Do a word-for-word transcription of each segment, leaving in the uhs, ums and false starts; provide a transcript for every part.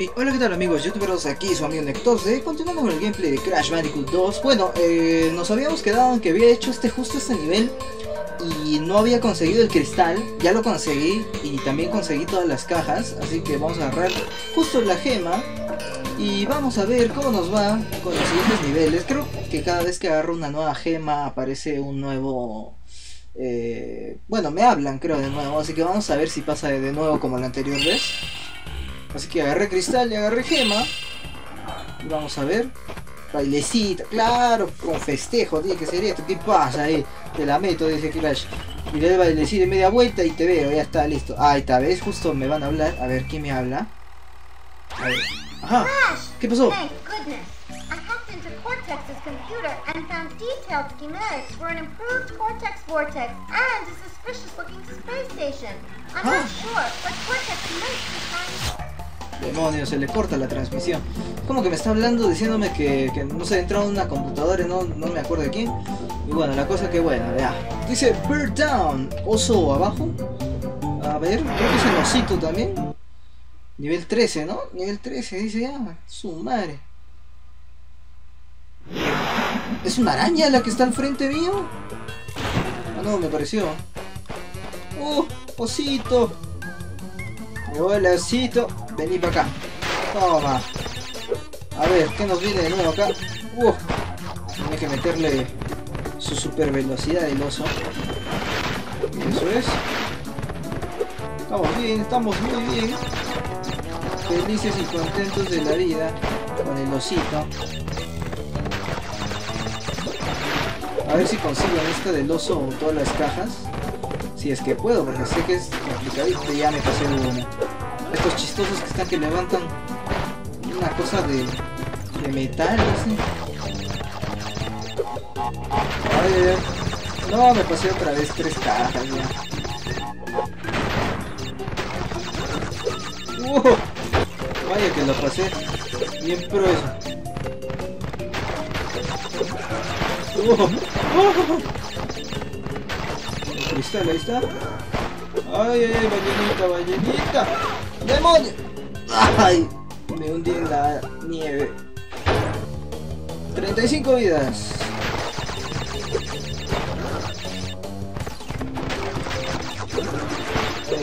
Y hola, ¿qué tal amigos youtuberos? Aquí su amigo Nectose, continuando con el gameplay de Crash Bandicoot dos. Bueno, eh, nos habíamos quedado en que había hecho este justo este nivel y no había conseguido el cristal. Ya lo conseguí y también conseguí todas las cajas, así que vamos a agarrar justo la gema y vamos a ver cómo nos va con los siguientes niveles. Creo que cada vez que agarro una nueva gema aparece un nuevo... Eh, bueno, me hablan creo de nuevo, así que vamos a ver si pasa de nuevo como la anterior vez. Así que agarré cristal y agarré gema. Y vamos a ver. Bailecita, claro, con festejo, tío, que sería esto. ¿Qué pasa ahí? Te la meto, dice Crash. Miré el bailecito de media vuelta y te veo, ya está, listo. Ah, esta vez justo me van a hablar. A ver, ¿quién me habla? A ver. Ajá. ¿Qué pasó? Cortex's computer and found detailed schematics for an improved Cortex-Vortex and a suspicious-looking space station. I'm ah. not sure, but Cortex might be trying... Demonios, se le corta la transmisión. Como que me está hablando diciéndome que, que no se ha entrado en una computadora, no, no me acuerdo de quién. Y bueno, la cosa que bueno, ya. Dice Bird Down, oso abajo. A ver, creo que es el osito también. Nivel trece, ¿no? Nivel trece, dice ya, su madre. ¿Es una araña la que está al frente mío? Ah, no, me pareció. ¡Oh! ¡Osito! ¡Hola, osito! Vení para acá. Toma. A ver, ¿qué nos viene de nuevo acá? ¡Uh! Tiene que meterle su super velocidad del oso. Eso es. Estamos bien, estamos muy bien. Felices y contentos de la vida con el osito. A ver si consigo en esta del oso todas las cajas. Si es que puedo, porque sé que es complicadito. Ya me pasé de una. Estos chistosos que están que levantan una cosa de, de metal, ¿sí? A ver. No, me pasé otra vez tres cajas ya. ¡Wow! Vaya que lo pasé. Bien pro eso. Oh, oh, oh. Cristal, ahí está. Ay, ay, ay, ballenita, ballenita. ¡Demonio! Ay, me hundí en la nieve. treinta y cinco vidas.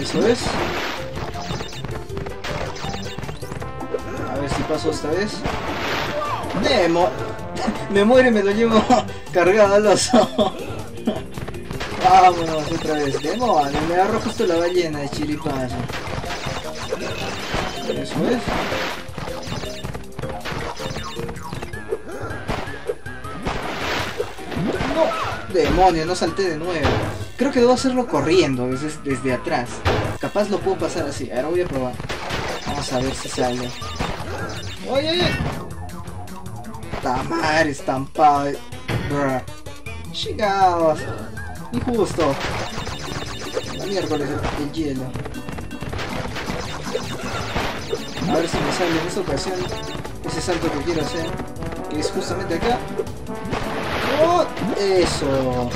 Eso es. A ver si paso esta vez. ¡Demonio! Me muero y me lo llevo cargado al oso. Vámonos otra vez. Demonio, me agarró justo la ballena de chiripazo. Eso es. No, demonio, no salté de nuevo. Creo que debo hacerlo corriendo desde, desde atrás. Capaz lo puedo pasar así. Ahora voy a probar. Vamos a ver si sale. ¡Oye, oye! Tamar estampado, bruh. Chicos, injusto. La miércoles el hielo. A ver si me sale en esta ocasión ese salto que quiero hacer, que es justamente acá. ¡Oh! ¡Eso!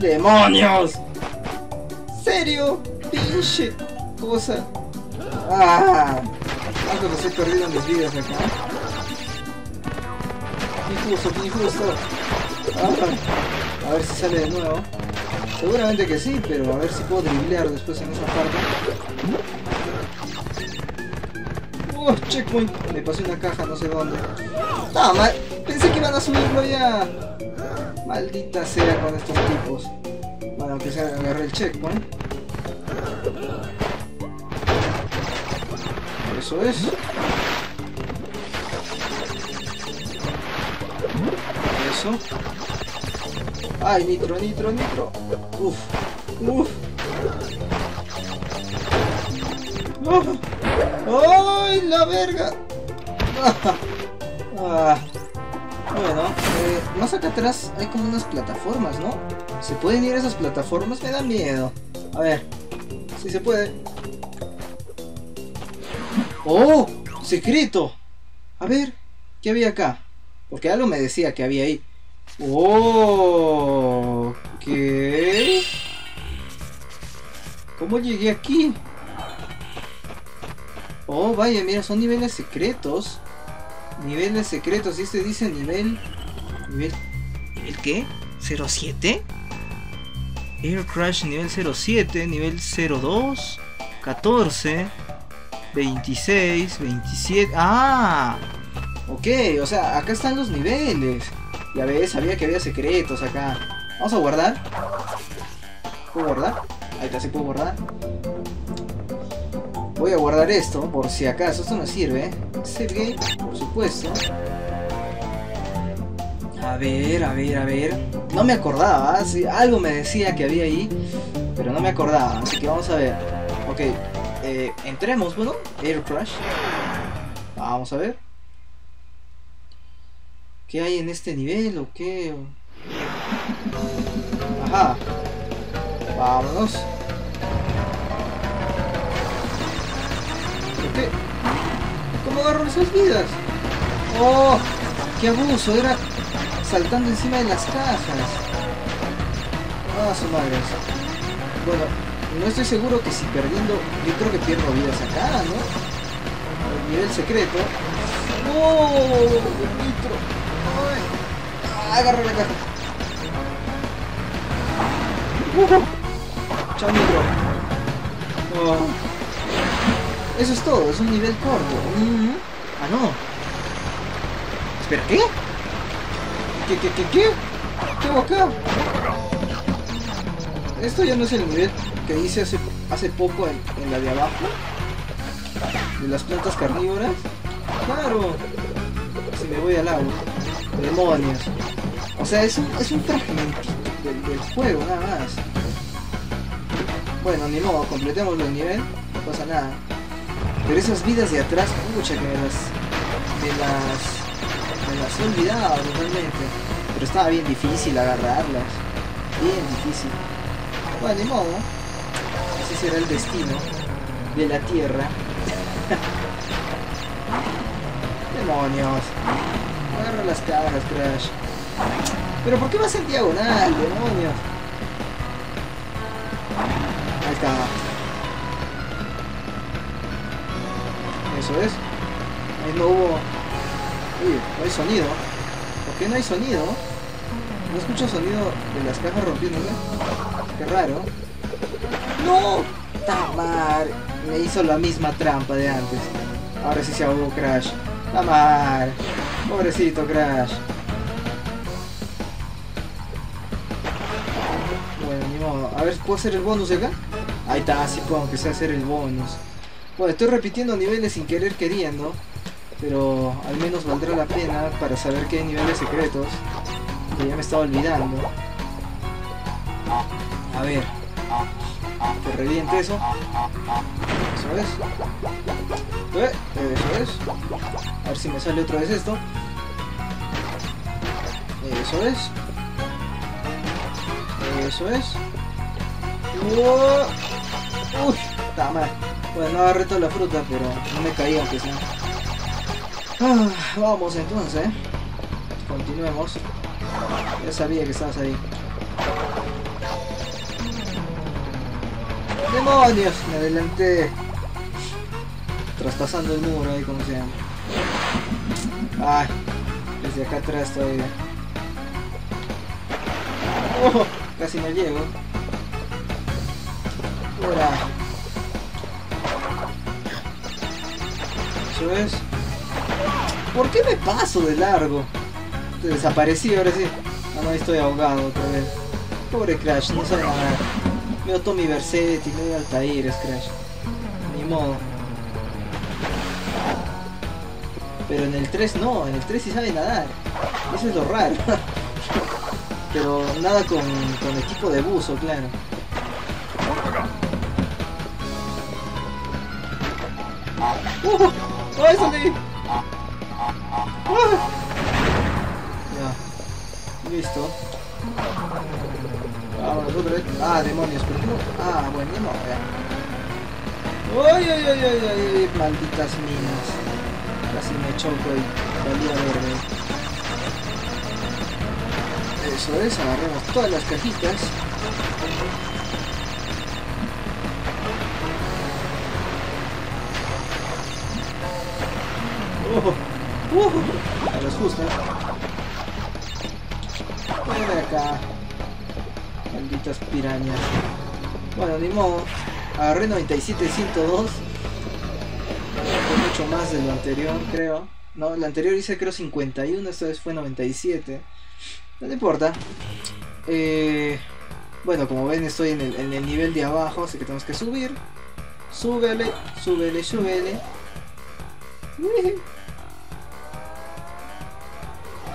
¡Demonios! ¿Serio? ¡Pinche cosa! ¡Ah! Tanto que se he perdido en mis vidas acá. Injusto, injusto. Ah, a ver si sale de nuevo. Seguramente que sí, pero a ver si puedo driblear después en esa parte. Oh, checkpoint. Me pasé una caja, no sé dónde. Ah, mal. Pensé que iban a subirlo ya. Maldita sea con estos tipos. Bueno, aunque sea agarré el checkpoint. Eso es. Ay, nitro, nitro, nitro. Uf, uf. Oh. Ay, la verga. Ah. Ah. Bueno, eh, más acá atrás hay como unas plataformas, ¿no? ¿Se pueden ir a esas plataformas? Me da miedo. A ver, si se puede. Oh, secreto. A ver, ¿qué había acá? Porque algo me decía que había ahí. Oh, ¿qué? ¿Cómo llegué aquí? Oh, vaya, mira, son niveles secretos. Niveles secretos, y este dice nivel... nivel... ¿el qué? ¿cero siete? Air Crash nivel cero siete, nivel cero dos, catorce, veintiséis, veintisiete... ¡Ah! Ok, o sea, acá están los niveles. Ya ves, sabía que había secretos acá. Vamos a guardar. ¿Puedo guardar? Ahí está, se puede guardar. Voy a guardar esto, por si acaso. Esto no sirve. Save game, por supuesto. A ver, a ver, a ver. No me acordaba. Sí, algo me decía que había ahí, pero no me acordaba. Así que vamos a ver. Ok, eh, entremos, bueno. Air Crash. Vamos a ver. ¿Qué hay en este nivel o qué? Ajá. Vámonos. ¿Qué? ¿Cómo agarro esas vidas? ¡Oh! ¡Qué abuso! Era saltando encima de las cajas. ¡Ah, su madre! Bueno, no estoy seguro que si perdiendo... yo creo que pierdo vidas acá, ¿no? El nivel secreto. ¡Oh! ¡El nitro! ¡Ay! ¡Agarra la caja! ¡Uh! ¡Chao, nitro! ¡Oh! Eso es todo, es un nivel corto. Mm-hmm. Ah, no. Espera, ¿qué? ¿Qué, qué, qué, qué? ¿Qué hago acá? Esto ya no es el nivel que hice hace, hace poco en, en la de abajo. De las plantas carnívoras. Claro. Si me voy al agua. Demonios. O sea, es un, es un fragmentito del, del juego, nada más. Bueno, ni modo, completemos el nivel. No pasa nada. Pero esas vidas de atrás, pucha, que me las, me las, me las he olvidado totalmente. Pero estaba bien difícil agarrarlas. Bien difícil. Bueno, ni modo. Así será el destino de la tierra. Demonios. Agarra las cajas, Crash. Pero ¿por qué vas en diagonal, demonios? Ahí está. Eso es. Ahí no hubo... uy, no hay sonido. ¿Por qué no hay sonido? No escucho sonido de las cajas rompiéndose. Qué raro. ¡No! ¡Tamar! Me hizo la misma trampa de antes. Ahora sí se ahogó Crash. ¡Tamar! Pobrecito Crash. Bueno, ni modo. A ver, ¿puedo hacer el bonus de acá? Ahí está, sí puedo, aunque sea hacer el bonus. Bueno, estoy repitiendo niveles sin querer queriendo, pero al menos valdrá la pena para saber que hay niveles secretos, que ya me estaba olvidando. A ver, que reviente eso. Eso es. Eso es. A ver si me sale otra vez esto. Eso es. Eso es. ¡Wow! Uy, está mal. Bueno, agarré toda la fruta, pero no me caí aunque sea. Ah, vamos entonces. Continuemos. Ya sabía que estabas ahí. ¡Demonios! Me adelanté. Traspasando el muro ahí, como se llama. Ay, desde acá atrás todavía. Oh, casi no llego. Hola. Es. ¿Por qué me paso de largo? Desaparecí, ahora sí. Ah, no, estoy ahogado otra vez. Pobre Crash, no sabe nada. Veo Tommy Versetti, veo Altair, es Crash. Ni modo. Pero en el tres no, en el tres sí sabe nadar. Eso es lo raro. Pero nada con, con equipo de buzo, claro. Uh-huh. ¡Oh, eso sí! ¡Ah! Ya. Listo. Vamos, otra vez. Ah, demonios, ¿por qué no? Ah, bueno, no, ya. ¡Ay, ay, ay, ay, ay! Malditas minas. Casi me choco y valía verde. Eso es, agarramos todas las cajitas. Uh, no es justo. Ven acá. Malditas pirañas. Bueno, ni modo. Agarré noventa y siete ciento dos. Mucho más de lo anterior, creo. No, la anterior hice creo cincuenta y uno, esta vez fue noventa y siete. No le importa. Eh, bueno, como ven estoy en el, en el nivel de abajo, así que tenemos que subir. Súbele, súbele, súbele.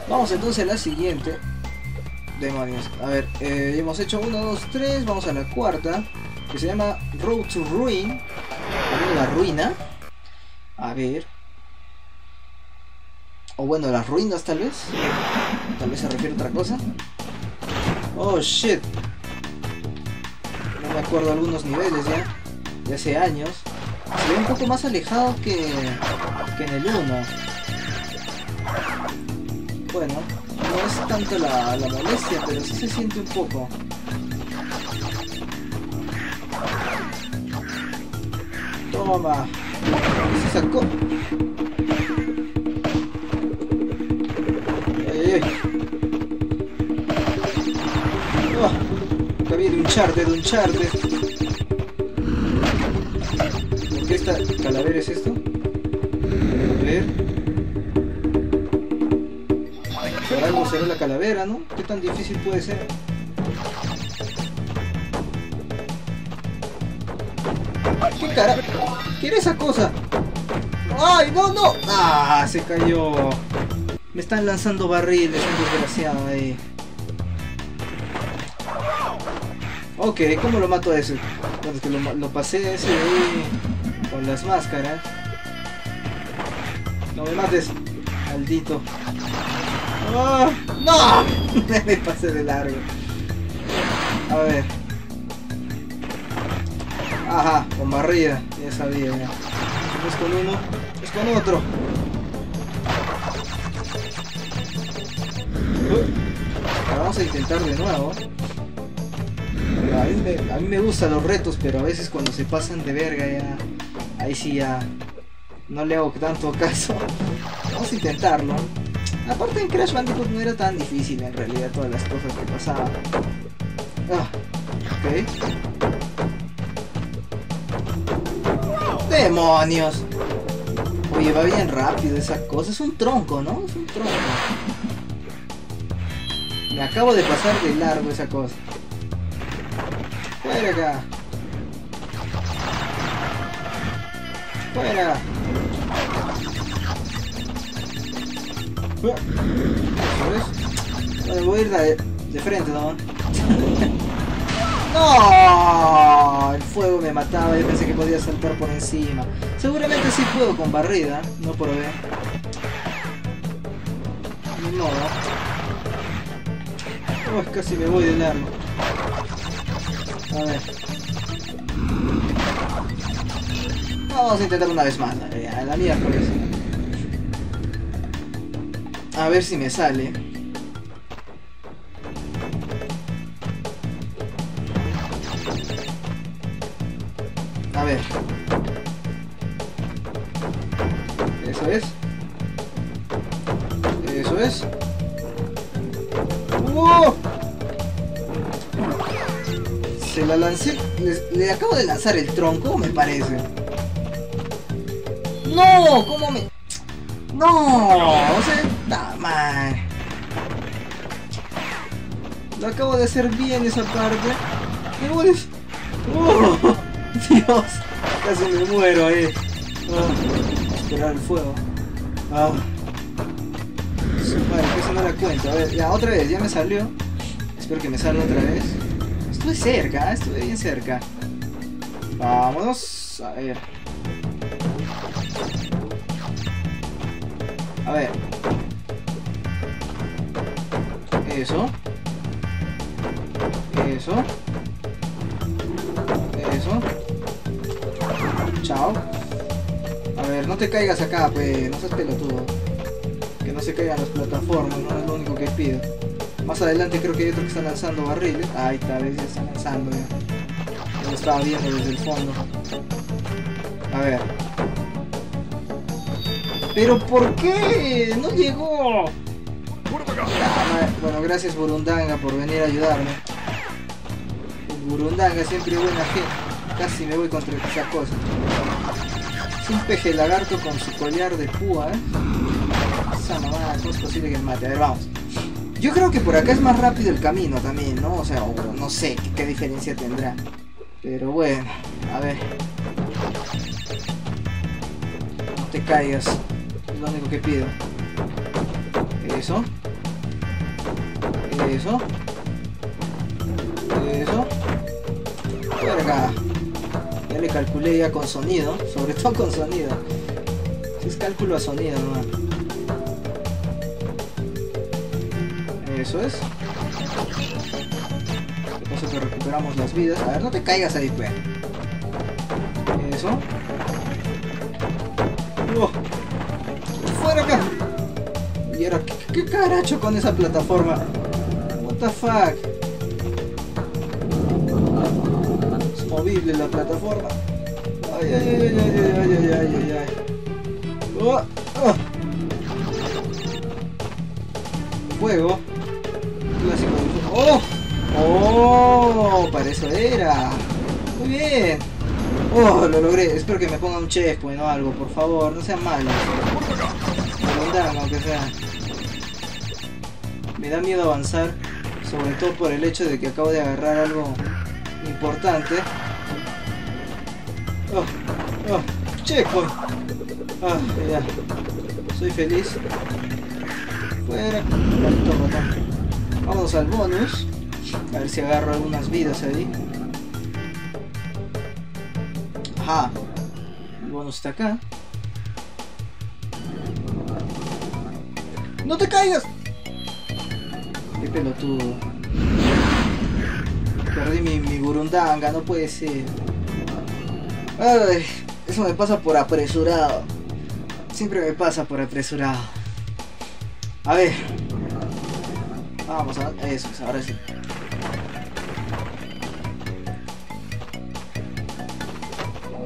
Vamos entonces a la siguiente. Demonios. A ver, eh, hemos hecho uno, dos, tres. Vamos a la cuarta, que se llama Road to Ruin. La ruina. A ver. O bueno, las ruinas tal vez. Tal vez se refiere a otra cosa. Oh shit. No me acuerdo algunos niveles ya. De hace años. Se ve un poco más alejado que, que en el uno. Bueno, no es tanto la, la molestia, pero sí se siente un poco. Toma. Se sacó. Ay, ay, ay. Oh, acá viene un charter, un charter. ¿Por qué esta calavera es esto? A ver. Por algo se ve la calavera, ¿no? ¿Qué tan difícil puede ser? ¿Qué carajo? ¿Qué era esa cosa? ¡Ay, no, no! ¡Ah, se cayó! Me están lanzando barriles, un desgraciado ahí. Ok, ¿cómo lo mato a ese? Bueno, es que lo, lo pasé ese ahí con las máscaras. No me mates, maldito. ¡Oh, no! Me pasé de largo. A ver. Ajá, con barrida, ya sabía. Ya. Es con uno, es con otro. Ahora vamos a intentar de nuevo. A mí, me, a mí me gustan los retos, pero a veces cuando se pasan de verga ya... Ahí sí ya... No le hago tanto caso. Vamos a intentarlo. Aparte en Crash Bandicoot no era tan difícil en realidad todas las cosas que pasaban. Ah, ok. ¡Demonios! Oye, va bien rápido esa cosa. Es un tronco, ¿no? Es un tronco. Me acabo de pasar de largo esa cosa. ¡Fuera acá! ¡Fuera! ¿Sabes? Bueno, voy a ir de, de frente, ¿no? ¡No! El fuego me mataba, yo pensé que podía saltar por encima. Seguramente sí puedo con barrida, no probé. Ni modo. Oh, casi me voy de largo. A ver. Vamos a intentar una vez más, a la mierda por eso. A ver si me sale. A ver. Eso es. Eso es. ¡Wow! Se la lancé. Le, le acabo de lanzar el tronco, me parece. ¡No! ¿Cómo me...? ¡No! O sea, ¡nah, man! Lo acabo de hacer bien esa parte. ¡Me mueres! ¡Oh! Dios, casi me muero ahí. Eh. Oh, esperar el fuego. Oh. Bueno, que eso no la cuento. A ver, ya otra vez, ya me salió. Espero que me salga otra vez. Estuve cerca, estuve bien cerca. Vámonos. A ver. A ver. Eso. Eso. Eso. Chao. A ver, no te caigas acá, pues, no seas pelotudo. Que no se caigan las plataformas, no es lo único que pido. Más adelante creo que hay otro que está lanzando barriles. Ay, tal vez ya está lanzando ya. Yo lo estaba viendo desde el fondo. A ver. ¿Pero por qué? ¡No llegó! Bueno, gracias Burundanga por venir a ayudarme. Burundanga siempre buena gente. Casi me voy contra esa cosa. Es un peje lagarto con su collar de púa, ¿eh? Esa mamada, ¿cómo es posible que me mate? A ver, vamos. Yo creo que por acá es más rápido el camino también, ¿no? O sea, o no sé qué, qué diferencia tendrá. Pero bueno, a ver. No te caigas. Es lo único que pido. Eso. Eso. Eso. Verga. Ya le calculé ya con sonido. Sobre todo con sonido. Es cálculo a sonido, ¿no? Eso es. Por eso que recuperamos las vidas. A ver, no te caigas ahí, pues. Eso. ¡Oh! ¡Fuera acá! Y ahora, ¿qué, qué caracho con esa plataforma? What the fuck? Es movible la plataforma. Ay, ay, ay, ay, ay, ay, ay, ay, ay. ¡Oh! ¡Oh! Juego. ¡Oh! ¡Oh! Para eso era. Muy bien. ¡Oh! Lo logré. Espero que me ponga un checkpoint o algo, por favor. No sean malos. Burundanga, aunque sea. Me da miedo avanzar. Sobre todo por el hecho de que acabo de agarrar algo importante. ¡Oh! ¡Oh! ¡Checkpoint! ¡Ah! Ya. Soy feliz. Fuera. Maldito botón. Vamos al bonus. A ver si agarro algunas vidas ahí. Ajá. El bonus está acá. ¡No te caigas! Qué pelotudo. Perdí mi, mi burundanga, no puede ser. Ay, eso me pasa por apresurado. Siempre me pasa por apresurado. A ver. Vamos a ver, eso, ahora sí.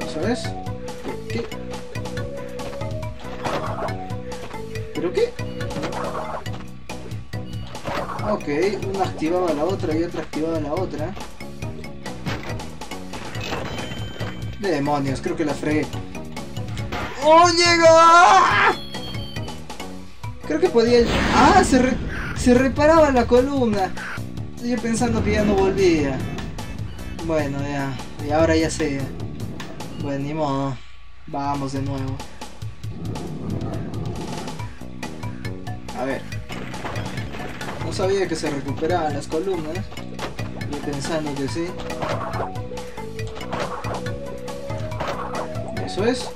Eso es. ¿Qué? ¿Pero qué? Ok, una activaba la otra y otra activaba la otra. Demonios, creo que la fregué. ¡Oh, llegó! Creo que podía... ¡Ah, se re... Se reparaba la columna. Estoy pensando que ya no volvía. Bueno, ya. Y ahora ya sé. Bueno, ni modo. Vamos de nuevo. A ver. No sabía que se recuperaban las columnas. Estoy pensando que sí. Eso es.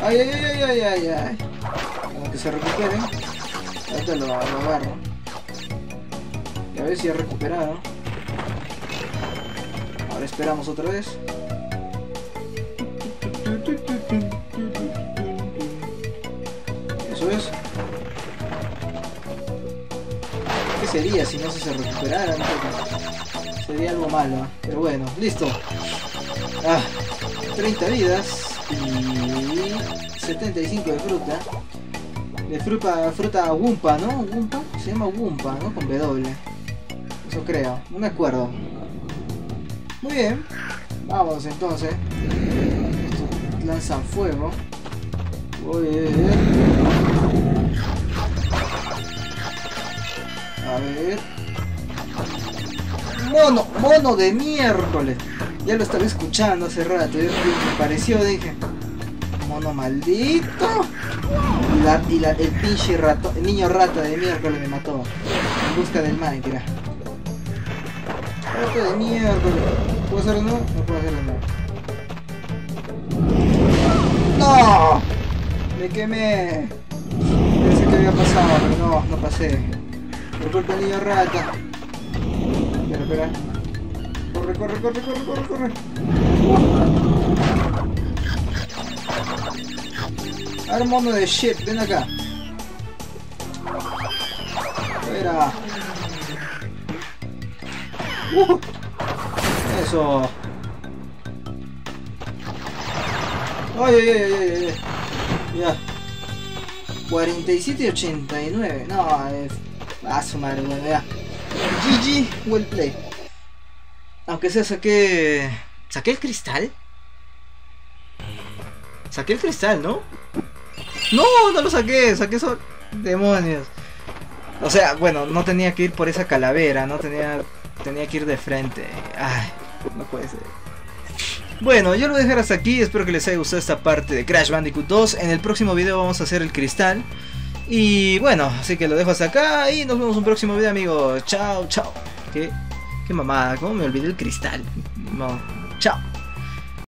Ay, ay, ay, ay, ay, ay. Como que se recuperen. Ahorita lo, lo agarro. Y a ver si ha recuperado. Ahora esperamos otra vez. Eso es. ¿Qué sería si no se recuperara? Sería algo malo. Pero bueno, listo. Ah, treinta vidas. Y setenta y cinco de fruta. De fruta, fruta Wumpa, ¿no? Wumpa. Se llama Wumpa, ¿no? Con W. Eso creo. No me acuerdo. Muy bien. Vámonos entonces. Estos lanzan fuego. Voy a ver. ¡Mono! ¡Mono de miércoles! Ya lo estaba escuchando hace rato, me pareció, dije, mono maldito. Y, la, y la, el pinche rato, el niño rata de miércoles me mató. En busca del Minecraft. Rata de miércoles. ¿Puedo hacerlo no? No puedo hacerlo no. ¡No! Me quemé. Pensé que había pasado, pero no, no pasé. Por culpa del niño rata. Espera, espera. Corre, corre, corre, corre, corre, corre. A ver, mono de shit, ven acá. Espera. Uh. Eso. Ay, ay, ay, ay, ay. Mirá. cuarenta y siete ochenta y nueve. No, eh. A su madre, bueno, mirá. G G, well play. Aunque sea, saqué. ¿Saqué el cristal? Saqué el cristal, ¿no? No, no lo saqué, saqué solo. Demonios. O sea, bueno, no tenía que ir por esa calavera, no tenía. Tenía que ir de frente. Ay, no puede ser. Bueno, yo lo voy a dejar hasta aquí. Espero que les haya gustado esta parte de Crash Bandicoot dos. En el próximo video vamos a hacer el cristal. Y bueno, así que lo dejo hasta acá. Y nos vemos en un próximo video, amigos. Chao, chao. ¿Qué? Qué mamada, ¿cómo me olvidé el cristal? No. Chao.